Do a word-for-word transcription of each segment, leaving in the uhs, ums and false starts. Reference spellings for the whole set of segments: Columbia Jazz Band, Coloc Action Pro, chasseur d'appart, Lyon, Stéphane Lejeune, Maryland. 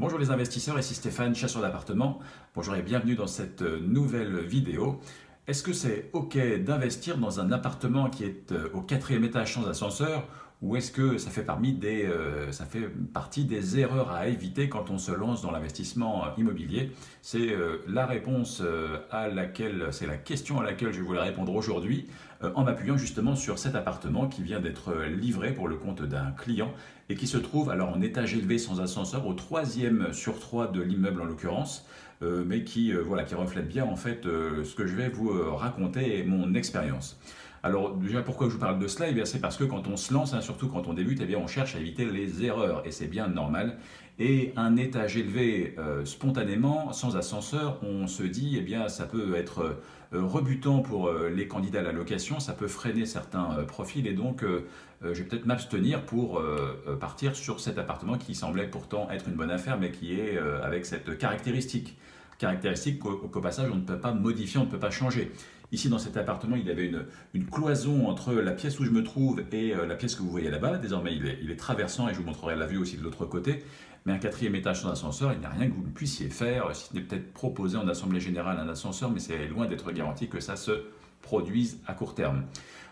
Bonjour les investisseurs, ici Stéphane, chasseur d'appartements. Bonjour et bienvenue dans cette nouvelle vidéo. Est-ce que c'est OK d'investir dans un appartement qui est au quatrième étage sans ascenseur ou est-ce que ça fait, parmi des, euh, ça fait partie des erreurs à éviter quand on se lance dans l'investissement immobilier? C'est euh, la réponse euh, à laquelle, c'est la question à laquelle je vais vous la répondre aujourd'hui euh, en m'appuyant justement sur cet appartement qui vient d'être livré pour le compte d'un client et qui se trouve alors en étage élevé sans ascenseur au troisième sur trois de l'immeuble en l'occurrence. Euh, mais qui, euh, voilà, qui reflète bien en fait euh, ce que je vais vous euh, raconter et mon expérience. Alors déjà pourquoi je vous parle de cela, eh bien c'est parce que quand on se lance, hein, surtout quand on débute, eh bien on cherche à éviter les erreurs et c'est bien normal. Et un étage élevé euh, spontanément, sans ascenseur, on se dit eh bien ça peut être euh, rebutant pour euh, les candidats à la location, ça peut freiner certains euh, profils et donc euh, euh, je vais peut-être m'abstenir pour euh, partir sur cet appartement qui semblait pourtant être une bonne affaire mais qui est euh, avec cette caractéristique. caractéristiques qu'au passage on ne peut pas modifier, on ne peut pas changer. Ici dans cet appartement il y avait une, une cloison entre la pièce où je me trouve et la pièce que vous voyez là-bas. Désormais il est, il est traversant et je vous montrerai la vue aussi de l'autre côté. Mais un quatrième étage sans ascenseur, il n'y a rien que vous ne puissiez faire. Si ce n'est peut-être proposé en assemblée générale un ascenseur, mais c'est loin d'être garanti que ça se produise à court terme.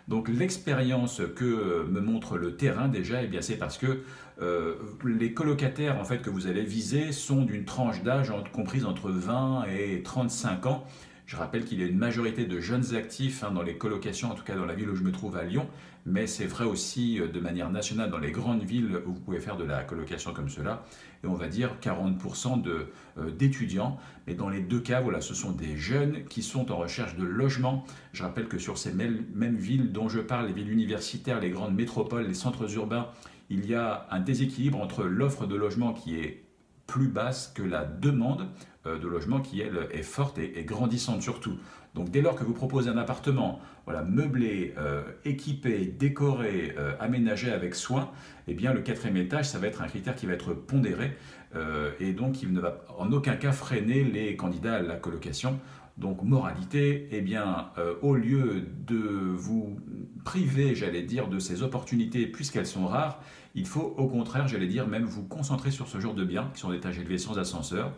Donc l'expérience que me montre le terrain déjà, eh bien c'est parce que euh, les colocataires en fait, que vous allez viser sont d'une tranche d'âge comprise entre vingt et trente-cinq ans. Je rappelle qu'il y a une majorité de jeunes actifs hein, dans les colocations, en tout cas dans la ville où je me trouve à Lyon, mais c'est vrai aussi de manière nationale dans les grandes villes où vous pouvez faire de la colocation comme cela, et on va dire quarante pour cent de, euh, d'étudiants. Mais dans les deux cas, voilà, ce sont des jeunes qui sont en recherche de logement. Je rappelle que sur ces mêmes villes dont je parle, les villes universitaires, les grandes métropoles, les centres urbains, il y a un déséquilibre entre l'offre de logement qui est plus basse que la demande de logement qui, elle, est forte et grandissante surtout. Donc, dès lors que vous proposez un appartement voilà, meublé, euh, équipé, décoré, euh, aménagé avec soin, eh bien, le quatrième étage, ça va être un critère qui va être pondéré euh, et donc il ne va en aucun cas freiner les candidats à la colocation. Donc, moralité, eh bien, euh, au lieu de vous priver, j'allais dire, de ces opportunités puisqu'elles sont rares, il faut au contraire, j'allais dire, même vous concentrer sur ce genre de biens qui sont d'étage élevé sans ascenseur.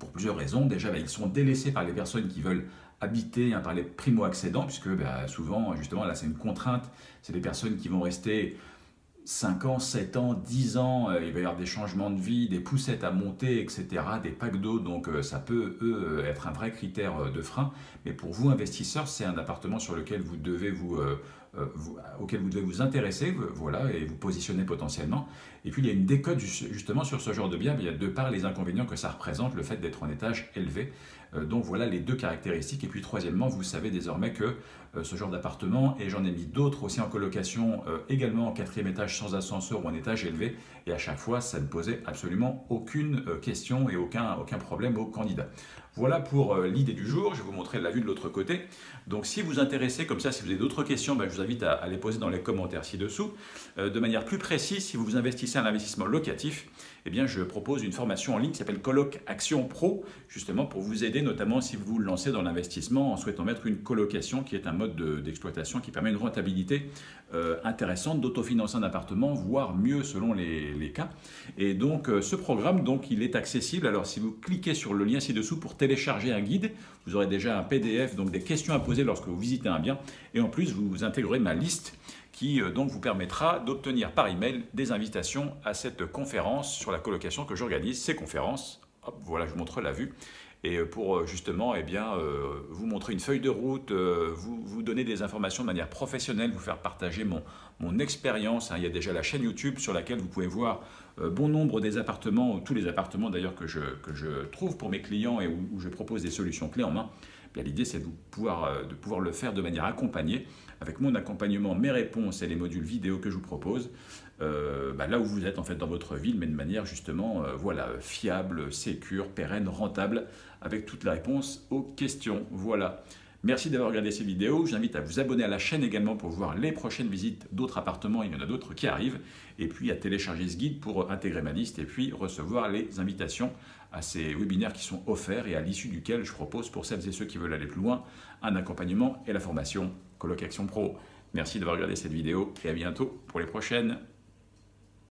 Pour plusieurs raisons. Déjà, bah, ils sont délaissés par les personnes qui veulent habiter, hein, par les primo-accédants, puisque bah, souvent, justement, là, c'est une contrainte. C'est des personnes qui vont rester cinq ans, sept ans, dix ans. Euh, il va y avoir des changements de vie, des poussettes à monter, et cetera, des packs d'eau. Donc, euh, ça peut, eux, être un vrai critère de frein. Mais pour vous, investisseurs, c'est un appartement sur lequel vous devez vous... Euh, Vous, auquel vous devez vous intéresser voilà, et vous positionner potentiellement. Et puis, il y a une décote justement sur ce genre de bien, de par les inconvénients que ça représente, le fait d'être en étage élevé. Donc, voilà les deux caractéristiques. Et puis, troisièmement, vous savez désormais que ce genre d'appartement, et j'en ai mis d'autres aussi en colocation, également en quatrième étage sans ascenseur ou en étage élevé, et à chaque fois, ça ne posait absolument aucune question et aucun, aucun problème aux candidats. Voilà pour l'idée du jour. Je vais vous montrer la vue de l'autre côté. Donc, si vous intéressez comme ça, si vous avez d'autres questions, ben, je vous invite à, à les poser dans les commentaires ci-dessous. Euh, de manière plus précise, si vous vous investissez à l'investissement locatif, eh bien, je propose une formation en ligne qui s'appelle Coloc Action Pro, justement pour vous aider, notamment si vous vous lancez dans l'investissement en souhaitant mettre une colocation qui est un mode de, d'exploitation qui permet une rentabilité euh, intéressante d'autofinancer un appartement, voire mieux selon les, les cas. Et donc, euh, ce programme, donc, il est accessible. Alors, si vous cliquez sur le lien ci-dessous pour télécharger un guide, vous aurez déjà un P D F, donc des questions à poser lorsque vous visitez un bien. Et en plus, vous intégrerez ma liste qui euh, donc vous permettra d'obtenir par email des invitations à cette conférence sur la colocation que j'organise. Ces conférences, hop, voilà, je vous montre la vue. Et pour justement eh bien, euh, vous montrer une feuille de route, euh, vous, vous donner des informations de manière professionnelle, vous faire partager mon, mon expérience. Hein. Il y a déjà la chaîne YouTube sur laquelle vous pouvez voir euh, bon nombre des appartements, tous les appartements d'ailleurs que je, que je trouve pour mes clients et où, où je propose des solutions clés en main. Bien, l'idée, c'est de pouvoir, euh, de pouvoir le faire de manière accompagnée, avec mon accompagnement, mes réponses et les modules vidéo que je vous propose. Euh, bah là où vous êtes en fait dans votre ville, mais de manière justement euh, voilà, fiable, sécure, pérenne, rentable, avec toute la réponse aux questions. Voilà. Merci d'avoir regardé ces vidéos. Je vous invite à vous abonner à la chaîne également pour voir les prochaines visites d'autres appartements. Il y en a d'autres qui arrivent. Et puis à télécharger ce guide pour intégrer ma liste et puis recevoir les invitations à ces webinaires qui sont offerts et à l'issue duquel je propose pour celles et ceux qui veulent aller plus loin un accompagnement et la formation Coloc Action Pro. Merci d'avoir regardé cette vidéo et à bientôt pour les prochaines.